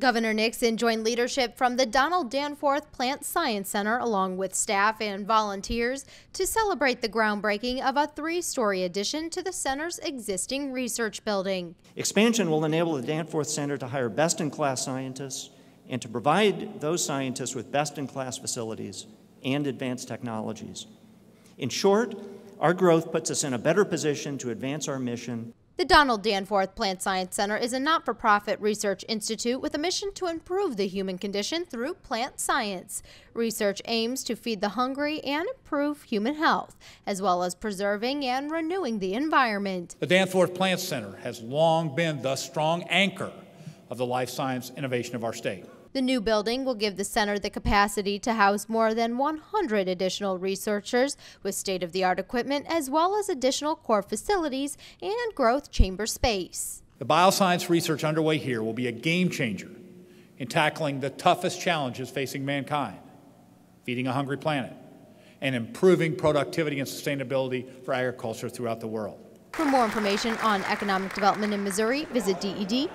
Governor Nixon joined leadership from the Donald Danforth Plant Science Center along with staff and volunteers to celebrate the groundbreaking of a 3-story addition to the center's existing research building. Expansion will enable the Danforth Center to hire best-in-class scientists and to provide those scientists with best-in-class facilities and advanced technologies. In short, our growth puts us in a better position to advance our mission. The Donald Danforth Plant Science Center is a not-for-profit research institute with a mission to improve the human condition through plant science. Research aims to feed the hungry and improve human health, as well as preserving and renewing the environment. The Danforth Plant Center has long been the strong anchor of the life science innovation of our state. The new building will give the center the capacity to house more than 100 additional researchers with state-of-the-art equipment as well as additional core facilities and growth chamber space. The bioscience research underway here will be a game changer in tackling the toughest challenges facing mankind, feeding a hungry planet, and improving productivity and sustainability for agriculture throughout the world. For more information on economic development in Missouri, visit ded.mo.gov.